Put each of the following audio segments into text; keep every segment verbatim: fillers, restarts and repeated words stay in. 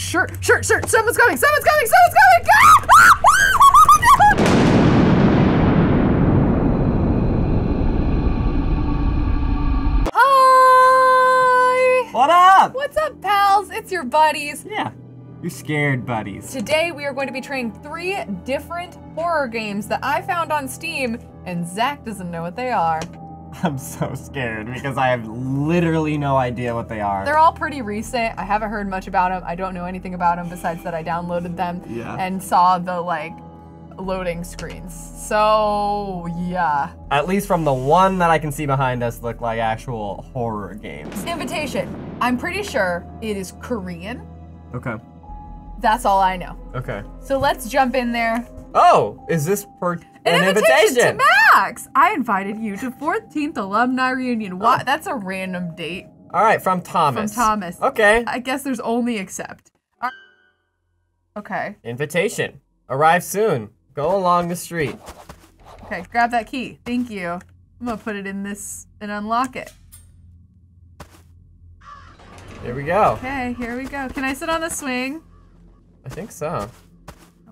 Shirt, shirt, shirt. Someone's coming. Someone's coming. Someone's coming. Ah! Ah! No! Hi. What up? What's up, pals? It's your buddies. Yeah. You're scared, buddies. Today we are going to be trying three different horror games that I found on Steam, and Zach doesn't know what they are. I'm so scared because I have literally no idea what they are. They're all pretty recent. I haven't heard much about them. I don't know anything about them besides that I downloaded them yeah. and saw the like loading screens. So yeah. At least from the one that I can see behind us look like actual horror games. Invitation. I'm pretty sure it is Korean. Okay. That's all I know. Okay. So let's jump in there. Oh, is this per an, an invitation? invitation to Max? I invited you to fourteenth Alumni Reunion. What? Oh. That's a random date. All right, from Thomas. From Thomas. Okay. I guess there's only accept. Right. Okay. Invitation. Arrive soon. Go along the street. Okay, grab that key. Thank you. I'm gonna put it in this and unlock it. Here we go. Okay, here we go. Can I sit on the swing? I think so.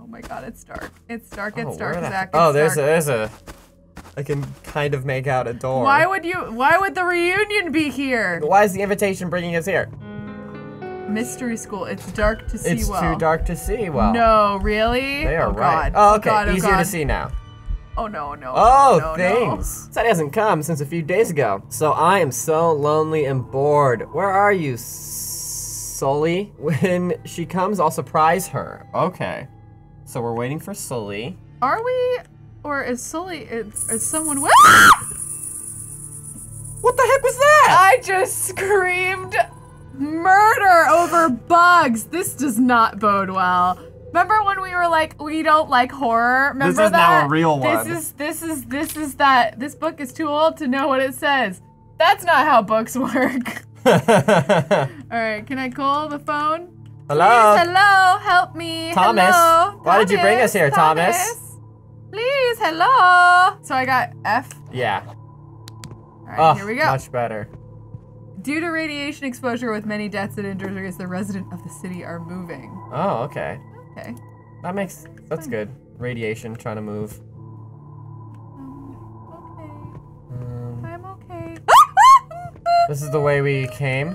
Oh my god, it's dark. It's dark, it's oh, dark, Zach. Oh, there's dark. a, there's a, I can kind of make out a door. Why would you, why would the reunion be here? Why is the invitation bringing us here? Mystery school, it's dark to see it's well. It's too dark to see well. No, really? They are oh, right. God. Oh, okay, god, oh, easier god. to see now. Oh no, no, Oh, no, things. No. Sadie hasn't come since a few days ago. So I am so lonely and bored. Where are you, Sully? When she comes, I'll surprise her. Okay. So we're waiting for Sully. Are we? Or is Sully, is, is someone with? What the heck was that? I just screamed murder over bugs. This does not bode well. Remember when we were like, we don't like horror? Remember that? This is that? now a real one. This is, this is, this is that, this book is too old to know what it says. That's not how books work. All right, can I call the phone? Hello? Please, hello, help me. Thomas. Hello. Why Thomas, did you bring us here, Thomas? Thomas? Please, hello. So I got F? Yeah. All right, oh, here we go. Much better. Due to radiation exposure with many deaths and injuries, the residents of the city are moving. Oh, okay. Okay. That makes, that's, that's good. Radiation, trying to move. Um, okay. Um, I'm okay. This is the way we came.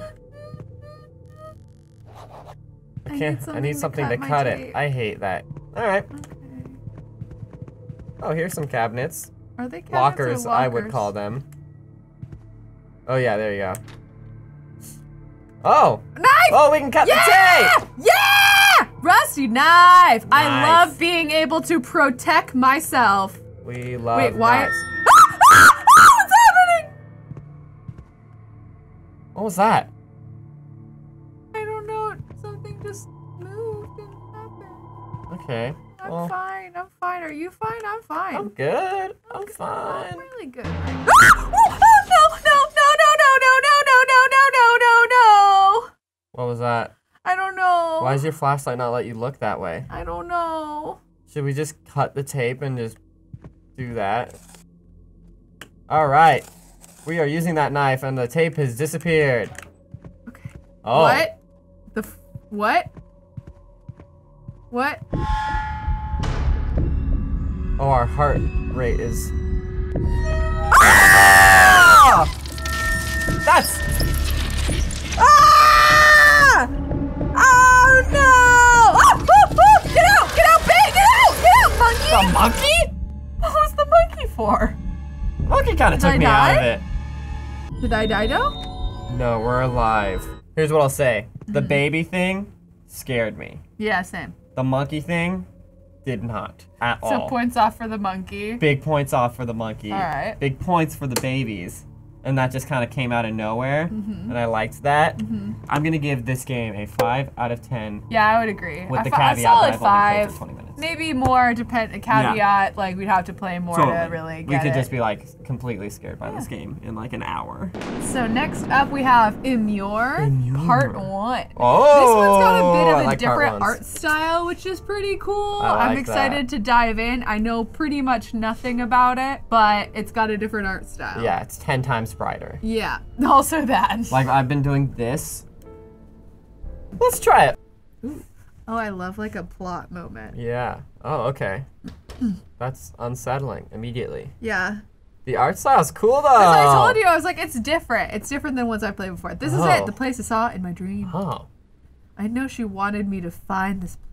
I can't, I need something to cut it. I hate that. All right. Okay. Oh, here's some cabinets. Are they cabinets lockers, or lockers? I would call them. Oh yeah, there you go. Oh. Knife! Oh, we can cut yeah! the tape! Yeah! Rusty knife! Nice. I love being able to protect myself. We love Wait, why? Ah, ah, ah, what's happening? What was that? Okay. I'm well, fine. I'm fine. Are you fine? I'm fine. I'm good. I'm, I'm good. fine. I'm really good. Right? Ah! Oh, oh, no! No! No! No! No! No! No! No! No! No! No! No! What was that? I don't know. Why does your flashlight not let you look that way? I don't know. Should we just cut the tape and just do that? All right. We are using that knife, and the tape has disappeared. Okay. Oh. What? The f what? What? Oh, our heart rate is. Ah! That's. Ah! Oh no! Oh, oh, oh! Get out! Get out, babe! Get out! Get out, monkey! The monkey? What was the monkey for? The monkey kind of took me out of it. Did I die though? No, we're alive. Here's what I'll say: the baby thing scared me. Yeah, same. The monkey thing did not at all. So points off for the monkey. Big points off for the monkey. All right. Big points for the babies. And that just kind of came out of nowhere. Mm-hmm. And I liked that. Mm-hmm. I'm going to give this game a five out of ten. Yeah, I would agree. With I the caveat that I've five, only played for twenty minutes. Maybe more, depend a caveat, yeah. like we'd have to play more so to really get We could it. just be like completely scared by yeah. this game in like an hour. So next up we have Immure, Immure. Part one. Oh! This one's got a bit of a like different art style, which is pretty cool. Like I'm excited that. to dive in. I know pretty much nothing about it, but it's got a different art style. Yeah, it's ten times brighter. Yeah, also that. Like I've been doing this. Let's try it. Ooh. Oh, I love like a plot moment. Yeah. Oh, okay. That's unsettling immediately. Yeah. The art style's cool though. As I told you, I was like, it's different. It's different than ones I've played before. This oh. is it. The place I saw in my dream. Oh. I know she wanted me to find this place.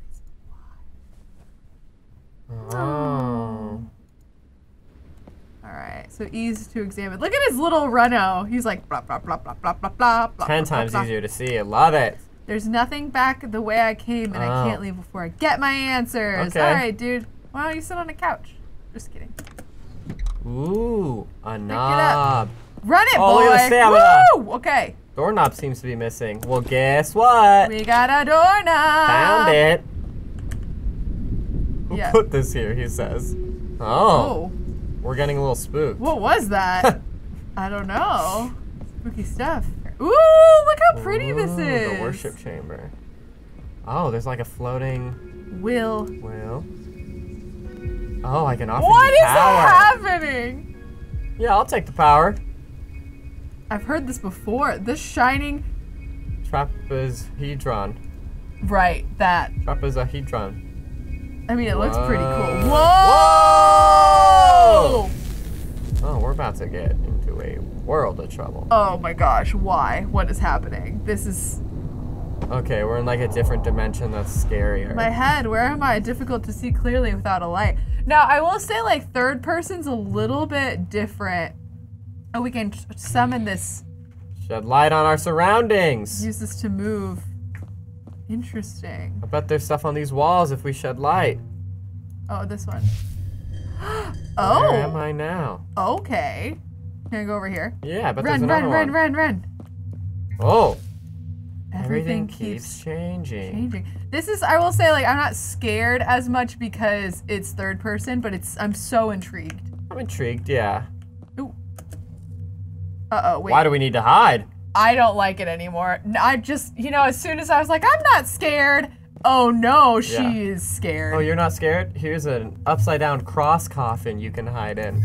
Why? Oh. All right. So easy to examine. Look at his little runo. He's like blah blah blah blah blah blah blah. Ten blah, times blah, easier blah. to see. I love it. There's nothing back the way I came, and oh. I can't leave before I get my answers. Okay. All right, dude. Why don't you sit on a couch? Just kidding. Ooh, a knob. Pick it up. Run it, oh, boy. Look at the Woo! Okay. Doorknob seems to be missing. Well, guess what? We got a doorknob. Found it. Who yeah. put this here, he says. Oh. oh. We're getting a little spooked. What was that? I don't know. Spooky stuff. Ooh, look how pretty Ooh, this is. The worship chamber. Oh, there's like a floating... Will. Will. Oh, I can offer What you is power. happening? Yeah, I'll take the power. I've heard this before. This shining... Trapezohedron. Right, that. Trapezohedron. I mean, it Whoa. looks pretty cool. Whoa! Whoa! Oh, we're about to get into a world of trouble. Oh my gosh, why? What is happening? This is... Okay, we're in like a different dimension that's scarier. My head, where am I? Difficult to see clearly without a light. Now, I will say like third person's a little bit different. Oh, we can summon this. Shed light on our surroundings. Use this to move. Interesting. I bet there's stuff on these walls if we shed light. Oh, this one. Oh. Where am I now? Okay. Can I go over here? Yeah, but there's another one. Run, run, run, run, run. Oh. Everything, Everything keeps, keeps changing. changing. This is, I will say, like, I'm not scared as much because it's third person, but it's, I'm so intrigued. I'm intrigued, yeah. Ooh. Uh-oh, wait. Why do we need to hide? I don't like it anymore. I just, you know, as soon as I was like, I'm not scared. Oh no, she yeah. is scared. Oh, you're not scared? Here's an upside down cross coffin you can hide in.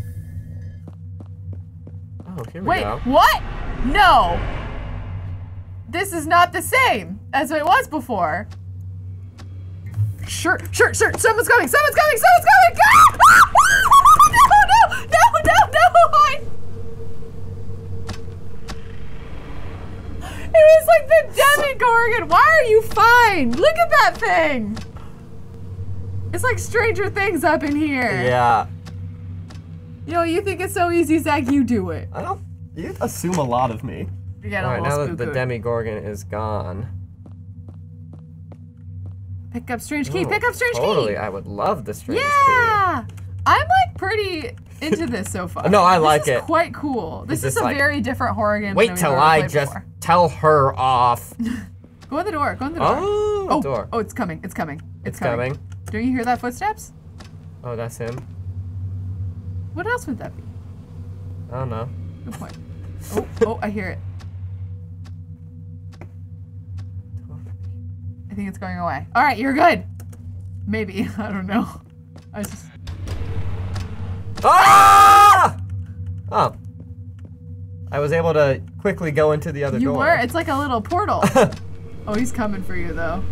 Oh, here we Wait, go. Wait, what? No! This is not the same as it was before. Sure, sure, sure, someone's coming, someone's coming, someone's coming! Ah! No, no, no, no, no, I... It was like the Demogorgon. Why are you fine? Look at that thing. It's like Stranger Things up in here. Yeah. Yo, you think it's so easy, Zach? You do it. I don't. You assume a lot of me. You got All right, now that the Demogorgon is gone. Pick up strange key. Oh, pick up strange totally. key. Totally. I would love the strange yeah. key. Yeah. I'm like pretty into this so far. No, I like it. This is it. quite cool. This, this is a like, very different horror game. Wait till I just before. tell her off. Go in the door. Go in the door. Oh, oh, door. oh it's coming. It's coming. It's, it's coming. coming. Don't you hear that footsteps? Oh, that's him. What else would that be? I don't know. Good point. Oh, oh, I hear it. I think it's going away. All right, you're good. Maybe. I don't know. I was just. Ah! Oh. I was able to quickly go into the other you door. You were? It's like a little portal. Oh, he's coming for you, though.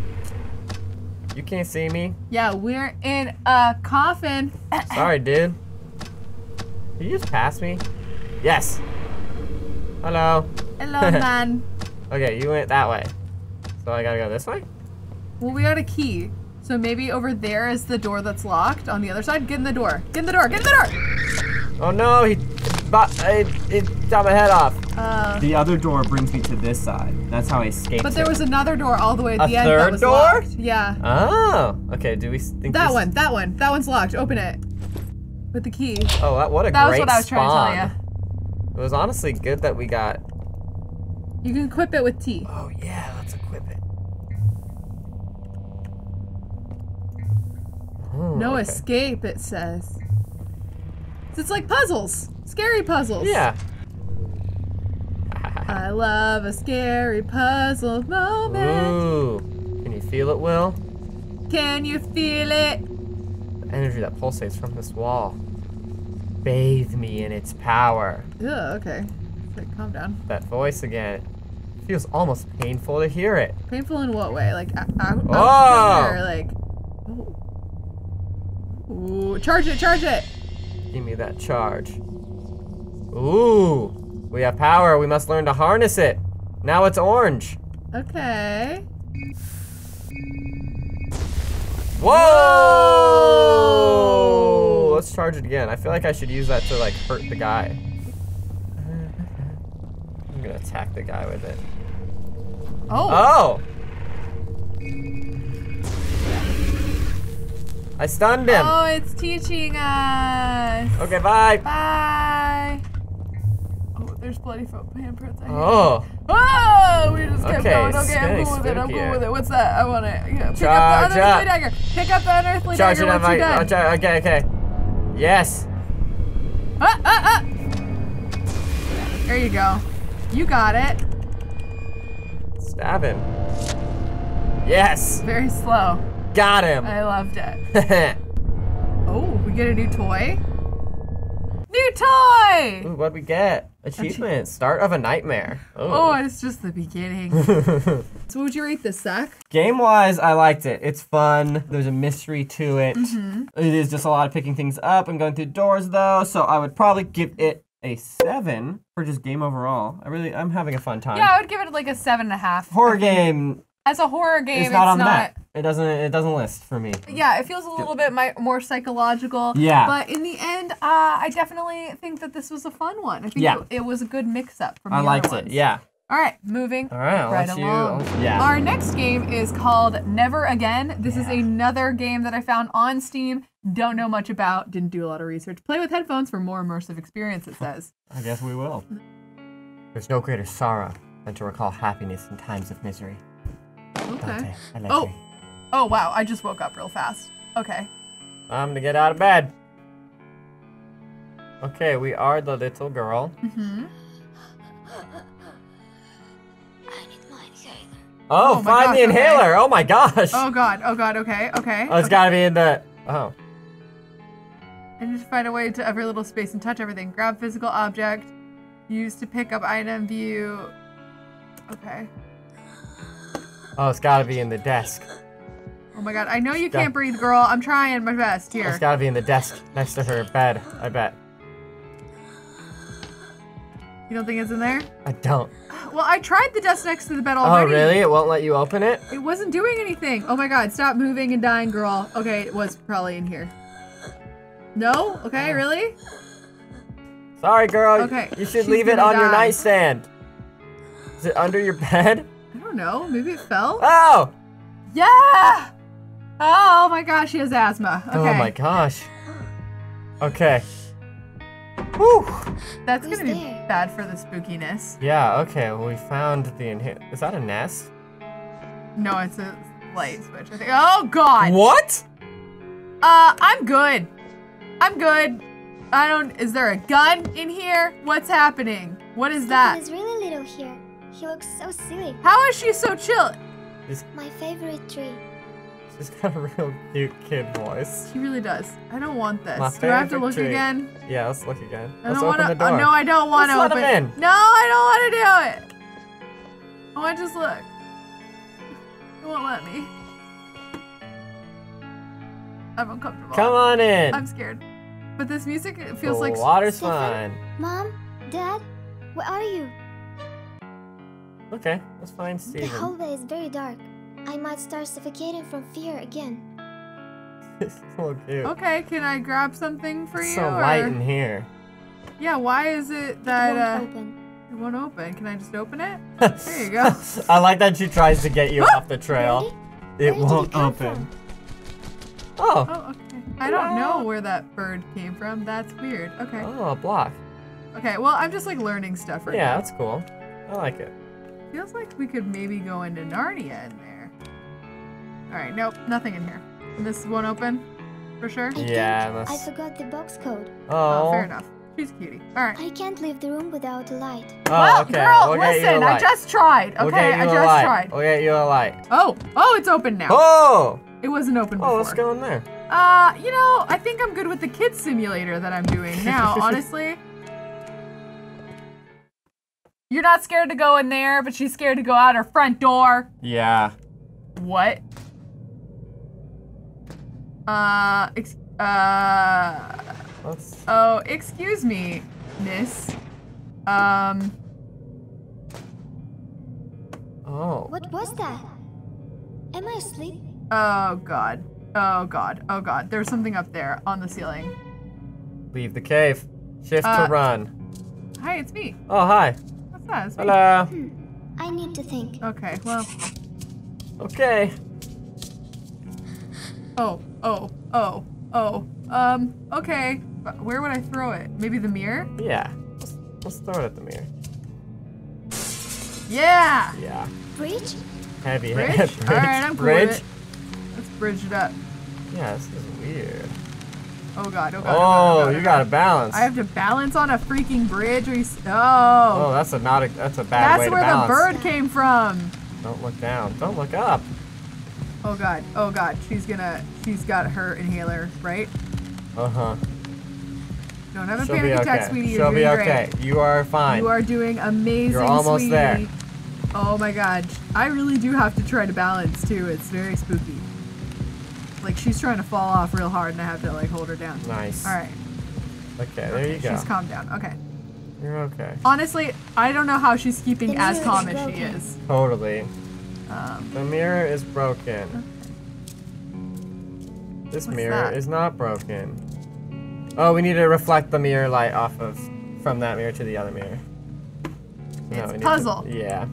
You can't see me. Yeah, we're in a coffin. Sorry, dude. Did you just pass me? Yes. Hello. Hello, man. Okay, you went that way. So I gotta go this way? Well, we got a key. So maybe over there is the door that's locked. On the other side, get in the door. Get in the door, get in the door! Oh no, he it got my head off. Uh, the other door brings me to this side. That's how I escaped. But there it. was another door all the way at a the end that was door? locked. Yeah. Oh, okay, do we think That this... one, that one, that one's locked, open it. With the key. Oh, that, what a that great That was what I was spawn. trying to tell you. It was honestly good that we got... You can equip it with tea. Oh yeah, let's equip it. Ooh, no okay. escape, it says. It's like puzzles. Scary puzzles. Yeah. I love a scary puzzle moment. Ooh. Can you feel it, Will? Can you feel it? The energy that pulsates from this wall. Bathe me in its power. Ugh, okay. Like, calm down. That voice again. feels almost painful to hear it. Painful in what way? Like, I, I, I'm oh. there, like, oh. Ooh, charge it, charge it. Give me that charge. Ooh, we have power. We must learn to harness it. Now it's orange. Okay. Whoa! Whoa! Let's charge it again. I feel like I should use that to like hurt the guy. I'm gonna attack the guy with it. Oh! Oh! I stunned him. Oh, it's teaching us. Okay, bye. Bye. Oh, there's bloody handprints. Oh. Oh, we just kept okay, going. Okay, I'm cool with it. I'm cool with it. What's that? I want it. Yeah. Pick Charge up the unearthly up. dagger. Pick up the unearthly Charge dagger. Once you're done. Okay, okay. Yes. Ah, ah, ah. There you go. You got it. Stab him. Yes. Very slow. Got him. I loved it. Oh, we get a new toy? New toy! Ooh, what'd we get? Achievement, start of a nightmare. Ooh. Oh, it's just the beginning. So what would you rate this, Zach? Game-wise, I liked it. It's fun. There's a mystery to it. Mm-hmm. It is just a lot of picking things up and going through doors, though, so I would probably give it a seven for just game overall. I really, I'm having a fun time. Yeah, I would give it like a seven and a half. Horror game. As a horror game, it's not. It's on not that. It doesn't. It doesn't list for me. Yeah, it feels a little bit my, more psychological. Yeah. But in the end, uh, I definitely think that this was a fun one. I think yeah. it, it was a good mix-up from the other ones. I liked it. Yeah. All right, moving All right, I'll right let along. You, yeah. Our next game is called Never Again. This yeah. is another game that I found on Steam. Don't know much about. Didn't do a lot of research. Play with headphones for more immersive experience. It says. I guess we will. There's no greater sorrow than to recall happiness in times of misery. Okay. Dante, oh, oh wow! I just woke up real fast. Okay. Time to get out of bed. Okay, we are the little girl. Mm-hmm. I need my inhaler. Oh, oh find gosh, the inhaler! Okay. Oh my gosh! Oh god! Oh god! Okay, okay. Oh, it's okay. Gotta be in the. Oh. I need to find a way to every little space and touch everything. Grab physical object. Use to pick up item. View. Okay. Oh, it's gotta be in the desk. Oh my god, I know you can't breathe, girl. I'm trying my best here. It's gotta be in the desk next to her bed, I bet. You don't think it's in there? I don't. Well, I tried the desk next to the bed already. Oh, really? It won't let you open it? It wasn't doing anything. Oh my god, stop moving and dying, girl. Okay, it was probably in here. No? Okay, oh. Really? Sorry, girl. Okay. You should She's leave it on die. your nightstand. Is it under your bed? No, maybe it fell. Oh! Yeah! Oh my gosh, she has asthma. Okay. Oh my gosh. Okay. Whew. That's Who's gonna be there? bad for the spookiness. Yeah, okay, well we found the inhale. Is that a nest? No, it's a light switch. I think. Oh god! What? Uh, I'm good. I'm good. I don't, is there a gun in here? What's happening? What is Stephen that? It's really little here. He looks so silly. How is she so chill? She's my favorite tree. She's got a real cute kid voice. She really does. I don't want this. My do I have to look tree. again? Yeah, let's look again. I let's don't open wanna, the door. Oh, no, I don't want to open. Let him in. No, I don't want to do it. I want to just look. It won't let me. I'm uncomfortable. Come on in. I'm scared. But this music it feels the like- The water's Stephen, fine. Mom, Dad, where are you? Okay, let's find Stephen. The hallway is very dark. I might start suffocating from fear again. It's so cute. Okay, can I grab something for it's you? So light or... in here. Yeah, why is it that it won't, uh, open. it won't open? Can I just open it? There you go. I like that she tries to get you off the trail. Where it where won't open. From? Oh. Oh, okay. I don't wow. know where that bird came from. That's weird. Okay. Oh, a block. Okay, well, I'm just like learning stuff right yeah, now. Yeah, that's cool. I like it. Feels like we could maybe go into Narnia in there. All right, nope, nothing in here. And this won't open, for sure. I yeah, that's... I forgot the box code. Oh. oh, fair enough. She's a cutie. All right. I can't leave the room without a light. Oh, well, okay. girl, we'll listen, I just tried. Okay, we'll I just light. tried. We'll get you a light. Oh, oh, it's open now. Oh. It wasn't open before. Oh, let's go in there. Uh, you know, I think I'm good with the kid simulator that I'm doing now, honestly. You're not scared to go in there, but she's scared to go out her front door. Yeah. What? Uh, ex uh, Let's... oh, excuse me, miss. Um. Oh. What was that? Am I asleep? Oh, God. Oh, God. Oh, God. There's something up there on the ceiling. Leave the cave. Shift uh, to run. Hi, it's me. Oh, hi. What's that? It's Hello. Me. Hmm. I need to think. Okay, well. Okay. Oh, oh, oh, oh. Um, okay. Where would I throw it? Maybe the mirror? Yeah. Let's, let's throw it at the mirror. Yeah! Yeah. Bridge? Heavy bridge? Bridge. Alright, I'm cool bridge. With it. Let's bridge it up. Yeah, this is weird. Oh god, oh god. Oh, oh, god, oh god, you oh gotta god. balance. I have to balance on a freaking bridge? Or you oh. Oh, that's a, not a, that's a bad that's way to balance. That's where the bird came from. Don't look down. Don't look up. Oh god, oh god. She's gonna, she's got her inhaler, right? Uh-huh. Don't have a She'll panic attack, okay. sweetie. You're She'll doing be okay. Great. You are fine. You are doing amazing, You're almost sweetie. There. Oh my god. I really do have to try to balance, too. It's very spooky. Like, she's trying to fall off real hard, and I have to, like, hold her down. Nice. All right. Okay, there you go. She's calmed down. Okay. You're okay. Honestly, I don't know how she's keeping as calm as she is. Totally. Um, the mirror is broken. Okay. This What's mirror that? is not broken. Oh, we need to reflect the mirror light off of, from that mirror to the other mirror. No, it's a puzzle. To, yeah.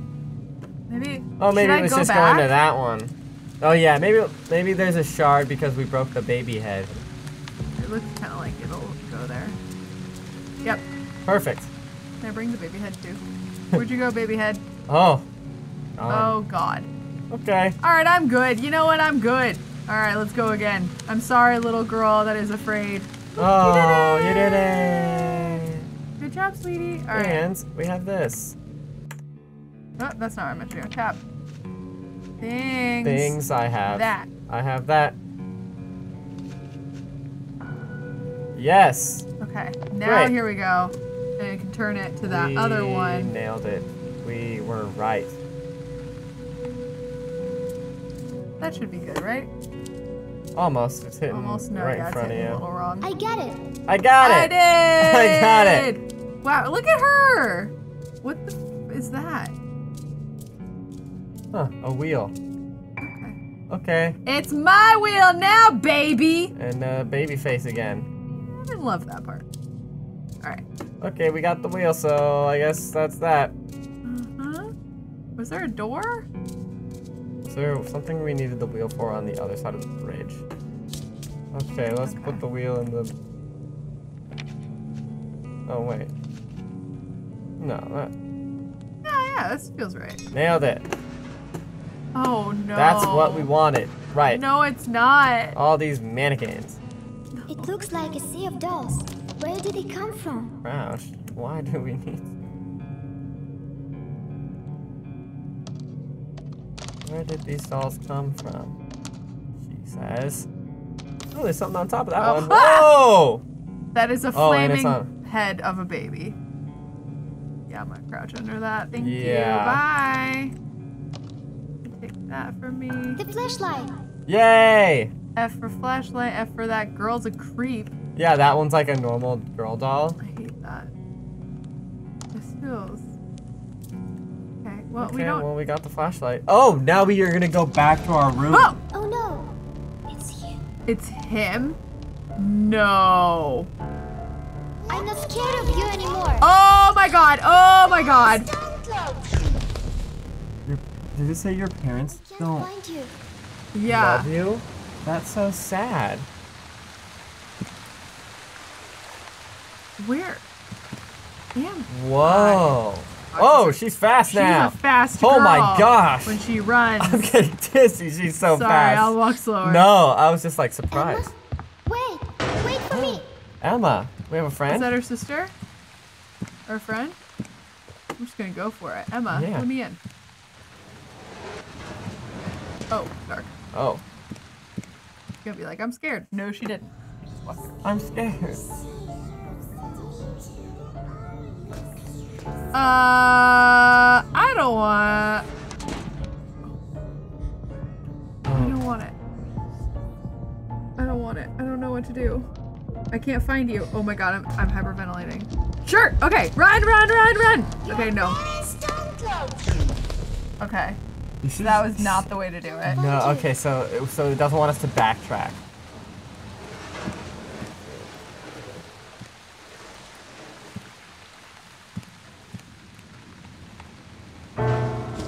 Maybe, oh, maybe it was just back? going to that one. Oh yeah, maybe maybe there's a shard because we broke the baby head. It looks kind of like it'll go there. Yep. Perfect. Can I bring the baby head too? Where'd you go, baby head? Oh. Um, oh God. Okay. All right, I'm good. You know what? I'm good. All right, let's go again. I'm sorry, little girl that is afraid. Oh, you did it! You did it. Good job, sweetie. All right. And we have this. Oh, that's not what I'm meant to tap. Things. Things I have. That. I have that. Yes. Okay. Now Great. Here we go. And you can turn it to that we other one. We nailed it. We were right. That should be good, right? Almost. It's hitting Almost, no, right yeah, in front of you. A little wrong. I get it. I got it. I did. I got it. Wow, look at her. What the f is that? Huh, a wheel. Okay. Okay. It's my wheel now, baby! And uh, baby face again. I love that part. Alright. Okay, we got the wheel, so I guess that's that. Uh-huh. Was there a door? Is there something we needed the wheel for on the other side of the bridge? Okay, let's okay. put the wheel in the... Oh, wait. No, that... Yeah, yeah, this feels right. Nailed it. Oh no. That's what we wanted. Right. No, it's not. All these mannequins. It looks like a sea of dolls. Where did they come from? Wow, why do we need... Where did these dolls come from? She says. Oh, there's something on top of that oh. one. Whoa! That is a flaming oh, head of a baby. Yeah, I'm gonna crouch under that. Thank yeah. you. Bye. That for me. The flashlight. Yay! F for flashlight, F for that girl's a creep. Yeah, that one's like a normal girl doll. I hate that. This feels... Okay, well okay, we don't... well we got the flashlight. Oh, now we are gonna go back to our room. Oh, oh no! It's you. It's him? No. I'm not scared of you anymore. Oh my god, oh my god. Did it say your parents don't find you. Yeah. love you? That's so sad. Where? Damn. Whoa. Oh, she's fast now. She's a fast girl. Oh my gosh. When she runs. I'm getting dizzy. She's so Sorry, fast. Sorry, I'll walk slower. No, I was just like surprised. Emma? Wait, wait for me. Emma, we have a friend? Is that her sister? Or a friend? I'm just gonna go for it. Emma, yeah. let me in. Oh, dark. Oh. She's gonna be like, I'm scared. No, she didn't. I'm scared. Uh, I don't want. I don't want it. I don't want it. I don't know what to do. I can't find you. Oh my god, I'm, I'm hyperventilating. Sure! Okay, run, run, run, run! Okay, no. Okay. So that was not the way to do it. No, okay, so it, so it doesn't want us to backtrack.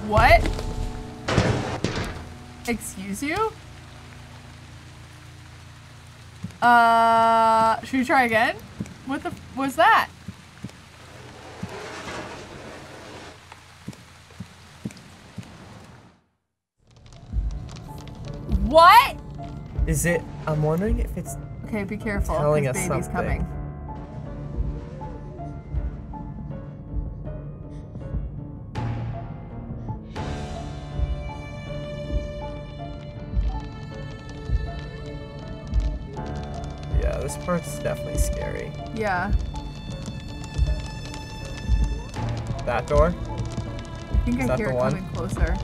What? Excuse you? Uh, should we try again? What the f was that? What? Is it? I'm wondering if it's. Okay, be careful. Telling us baby's something. Coming. Yeah, this part's definitely scary. Yeah. That door? I think Is I hear it one? coming closer.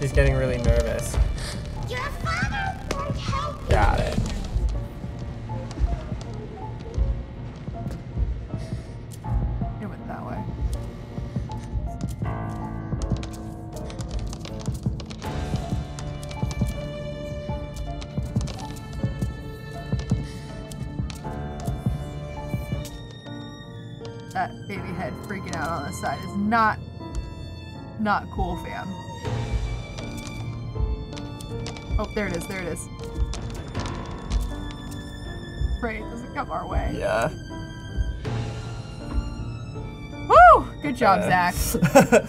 She's getting really nervous. Your father won't help you. Got it. It went that way. That baby head freaking out on this side is not, not cool, fam. Oh, there it is, there it is. Pray it doesn't come our way. Yeah. Woo! Good job, uh. Zach.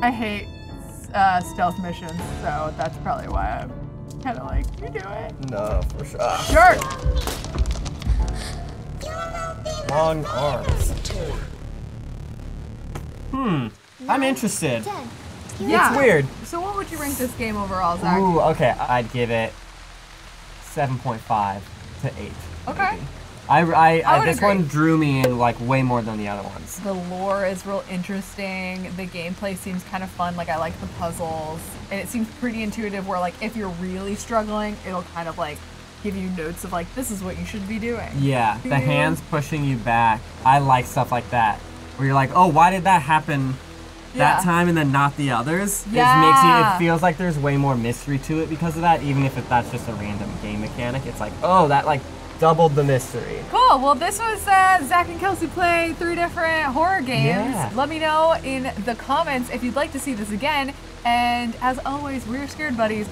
I hate uh, stealth missions, so that's probably why I'm kind of like, you do it. No, for sure. Sure! Long arms. Hmm, I'm interested. Yeah. It's weird. So what would you rank this game overall, Zach? Ooh, okay. I'd give it seven point five to eight. Okay. Maybe. I, I, I, I this agree. One drew me in like way more than the other ones. The lore is real interesting. The gameplay seems kind of fun. Like I like the puzzles. And it seems pretty intuitive where like if you're really struggling, it'll kind of like give you notes of like, this is what you should be doing. Yeah. The hands pushing you back. I like stuff like that. Where you're like, oh, why did that happen? That yeah. time and then not the others. Yeah. It, makes you, it feels like there's way more mystery to it because of that, even if it, that's just a random game mechanic. It's like, oh, that like doubled the mystery. Cool. Well, this was uh, Zach and Kelsey play three different horror games. Yeah. Let me know in the comments if you'd like to see this again. And as always, we're Scared Buddies.